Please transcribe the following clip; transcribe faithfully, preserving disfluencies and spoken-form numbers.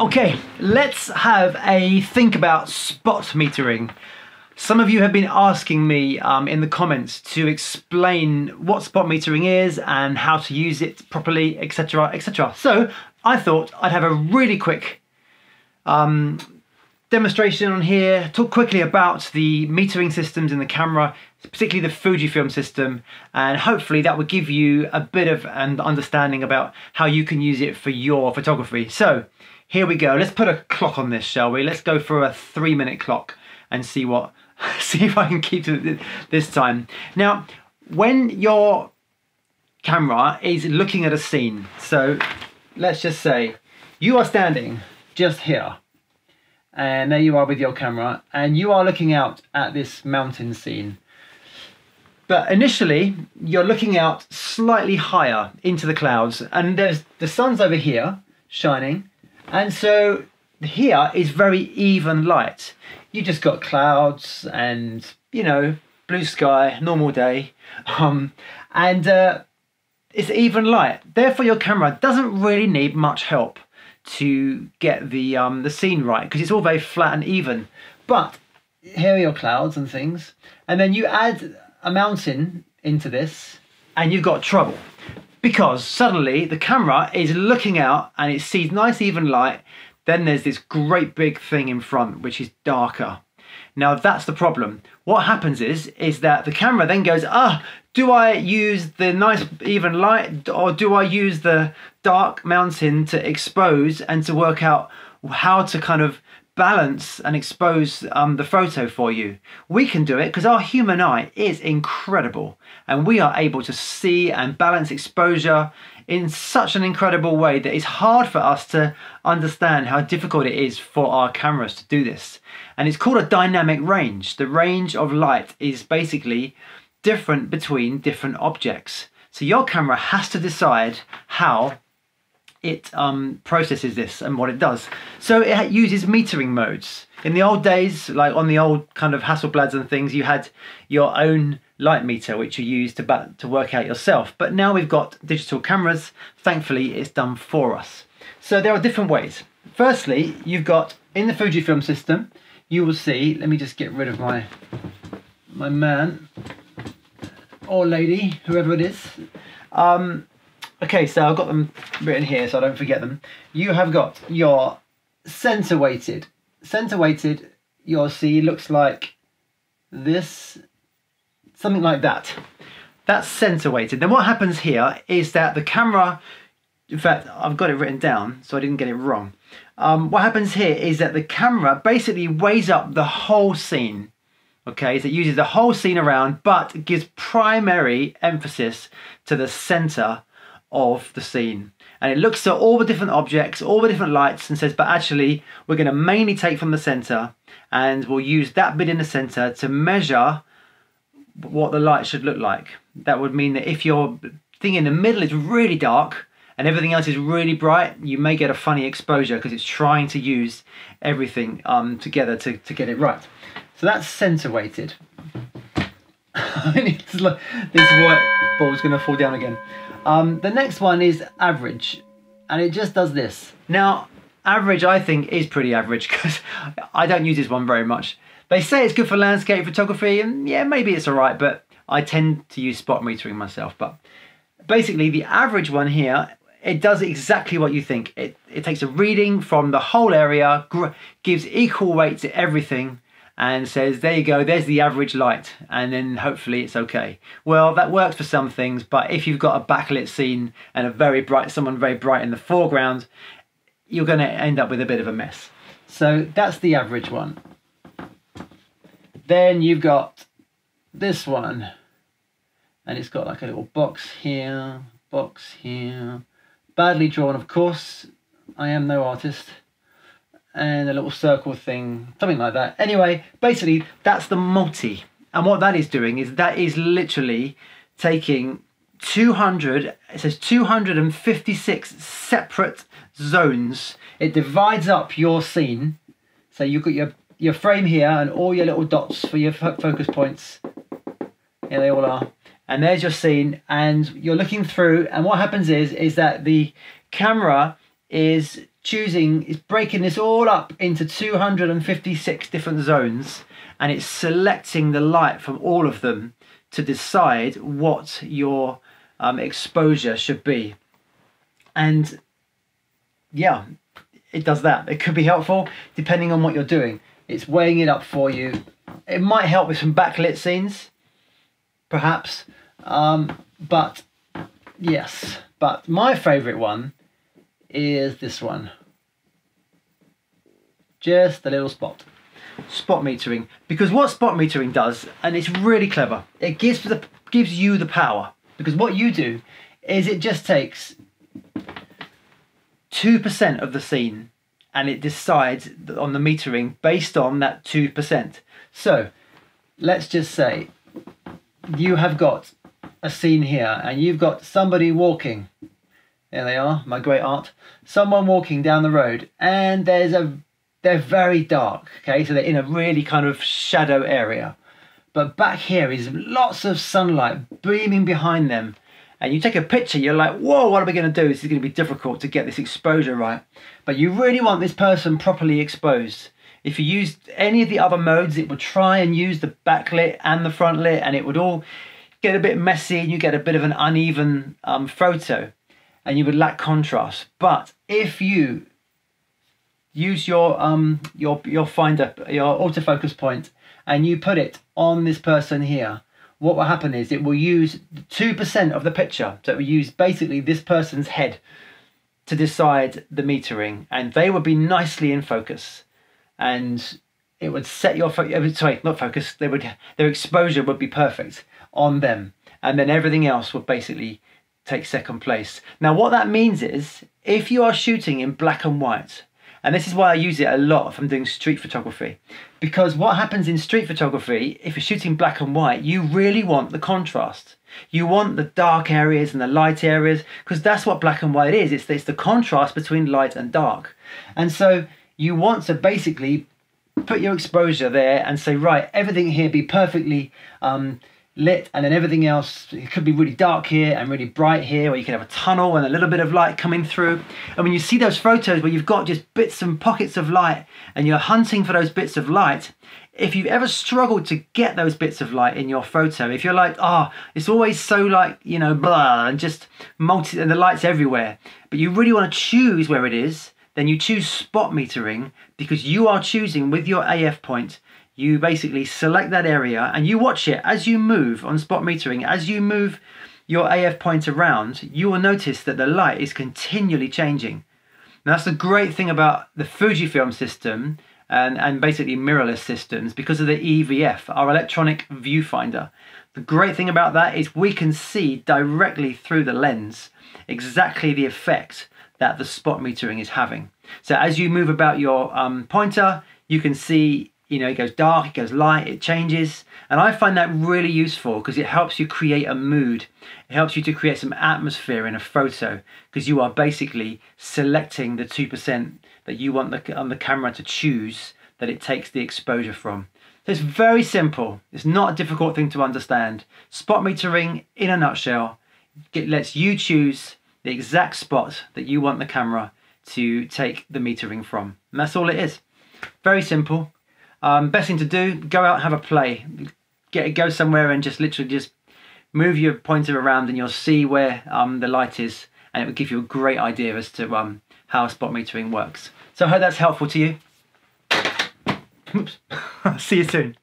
Okay, let's have a think about spot metering. Some of you have been asking me um, in the comments to explain what spot metering is and how to use it properly, et cetera, et cetera. So I thought I'd have a really quick um, demonstration on here, talk quickly about the metering systems in the camera, particularly the Fujifilm system, and hopefully that will give you a bit of an understanding about how you can use it for your photography. So here we go. Let's put a clock on this, shall we? Let's go for a three-minute clock and see what see if I can keep to this time. Now, when your camera is looking at a scene, so let's just say you are standing just here, and there you are with your camera, and you are looking out at this mountain scene. But initially, you're looking out slightly higher into the clouds, and there's the sun's over here shining, and so here is very even light. You just got clouds and, you know, blue sky, normal day, um, and uh, it's even light. Therefore, your camera doesn't really need much help to get the um, the scene right, because it's all very flat and even. But here are your clouds and things, and then you add a mountain into this, and you've got trouble, because suddenly the camera is looking out and it sees nice even light. Then there's this great big thing in front, which is darker. Now that's the problem. What happens is, is that the camera then goes, ah, do I use the nice even light, or do I use the dark mountain to expose and to work out how to kind of balance and expose um, the photo for you? We can do it because our human eye is incredible, and we are able to see and balance exposure in such an incredible way that it's hard for us to understand how difficult it is for our cameras to do this. And it's called a dynamic range. The range of light is basically different between different objects. So your camera has to decide how it um, processes this and what it does. So it uses metering modes. In the old days, like on the old kind of Hasselblads and things, you had your own light meter, which you use to, to work out yourself. But now we've got digital cameras. Thankfully, it's done for us. So there are different ways. Firstly, you've got, in the Fujifilm system, you will see, let me just get rid of my, my man or lady, whoever it is. Um, Okay, so I've got them written here so I don't forget them. You have got your center weighted. Center weighted, you'll see, looks like this, something like that. That's center weighted. Then what happens here is that the camera, in fact, I've got it written down so I didn't get it wrong. Um, what happens here is that the camera basically weighs up the whole scene. Okay, so it uses the whole scene around, but gives primary emphasis to the center of the scene, and it looks at all the different objects, all the different lights, and says, but actually we're going to mainly take from the center, and we'll use that bit in the center to measure what the light should look like. That would mean that if your thing in the middle is really dark and everything else is really bright, you may get a funny exposure because it's trying to use everything um, together to, to get it right. So that's center weighted. I need to look. This white ball's going to fall down again. Um, the next one is average, and it just does this. Now, average I think is pretty average because I don't use this one very much. They say it's good for landscape photography, and yeah, maybe it's all right, but I tend to use spot metering myself. But basically the average one here, it does exactly what you think. It, it takes a reading from the whole area, gives equal weight to everything, and says, there you go, there's the average light, and then hopefully it's okay. Well, that works for some things, but if you've got a backlit scene and a very bright, someone very bright in the foreground, you're gonna end up with a bit of a mess. So that's the average one. Then you've got this one, and it's got like a little box here, box here, badly drawn, of course, I am no artist, and a little circle thing, something like that. Anyway, basically that's the multi. And what that is doing is that is literally taking two hundred, it says two hundred fifty-six separate zones. It divides up your scene. So you've got your, your frame here and all your little dots for your fo focus points. Here they all are. And there's your scene, and you're looking through, and what happens is, is that the camera is choosing, it's breaking this all up into two hundred fifty-six different zones, and it's selecting the light from all of them to decide what your um, exposure should be. And yeah, it does that. It could be helpful depending on what you're doing. It's weighing it up for you. It might help with some backlit scenes, perhaps. Um, but yes, but my favorite one is this one. Just a little spot. Spot metering. Because what spot metering does, and it's really clever, it gives, the, gives you the power. Because what you do is it just takes two percent of the scene and it decides on the metering based on that two percent. So let's just say you have got a scene here and you've got somebody walking. There they are, my great aunt. Someone walking down the road, and there's a, they're very dark, okay? So they're in a really kind of shadow area. But back here is lots of sunlight beaming behind them. And you take a picture, you're like, whoa, what are we gonna do? This is gonna be difficult to get this exposure right. But you really want this person properly exposed. If you used any of the other modes, it would try and use the backlit and the front lit, and it would all get a bit messy and you get a bit of an uneven um, photo, and you would lack contrast. But if you use your, um, your, your finder, your autofocus point, and you put it on this person here, what will happen is it will use two percent of the picture. So it will use basically this person's head to decide the metering, and they would be nicely in focus. And it would set your, fo sorry, not focus, they would, their exposure would be perfect on them. And then everything else would basically take second place. Now what that means is, if you are shooting in black and white, and this is why I use it a lot if I'm doing street photography, because what happens in street photography, if you're shooting black and white, you really want the contrast. You want the dark areas and the light areas, because that's what black and white is. It's, it's the contrast between light and dark. And so you want to basically put your exposure there and say, right, everything here be perfectly um, lit, and then everything else, it could be really dark here and really bright here, or you can have a tunnel and a little bit of light coming through. And when you see those photos where you've got just bits and pockets of light and you're hunting for those bits of light, if you've ever struggled to get those bits of light in your photo, if you're like, ah, oh, it's always so like, you know, blah, and just multi, and the light's everywhere, but you really want to choose where it is, then you choose spot metering, because you are choosing with your A F point. You basically select that area and you watch it as you move on spot metering. As you move your A F point around, you will notice that the light is continually changing. Now that's the great thing about the Fujifilm system and, and basically mirrorless systems, because of the E V F, our electronic viewfinder. The great thing about that is we can see directly through the lens exactly the effect that the spot metering is having. So as you move about your um, pointer, you can see, you know, it goes dark, it goes light, it changes. And I find that really useful because it helps you create a mood. It helps you to create some atmosphere in a photo, because you are basically selecting the two percent that you want the, on the camera to choose that it takes the exposure from. So it's very simple. It's not a difficult thing to understand. Spot metering in a nutshell, it lets you choose the exact spot that you want the camera to take the metering from. And that's all it is. Very simple. Um, best thing to do, go out and have a play. Get, go somewhere and just literally just move your pointer around, and you'll see where um, the light is, and it will give you a great idea as to um, how spot metering works. So I hope that's helpful to you. Oops. See you soon.